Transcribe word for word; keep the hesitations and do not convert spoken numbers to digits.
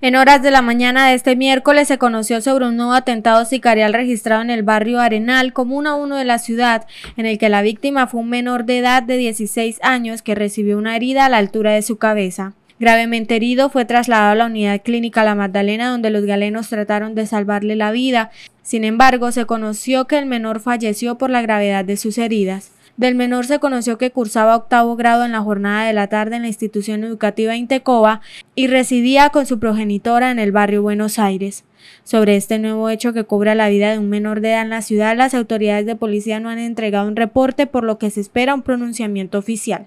En horas de la mañana de este miércoles se conoció sobre un nuevo atentado sicarial registrado en el barrio Arenal, comuna uno de la ciudad, en el que la víctima fue un menor de edad de dieciséis años que recibió una herida a la altura de su cabeza. Gravemente herido, fue trasladado a la unidad clínica La Magdalena, donde los galenos trataron de salvarle la vida. Sin embargo, se conoció que el menor falleció por la gravedad de sus heridas. Del menor se conoció que cursaba octavo grado en la jornada de la tarde en la institución educativa Intecoba y residía con su progenitora en el barrio Buenos Aires. Sobre este nuevo hecho que cobra la vida de un menor de edad en la ciudad, las autoridades de policía no han entregado un reporte, por lo que se espera un pronunciamiento oficial.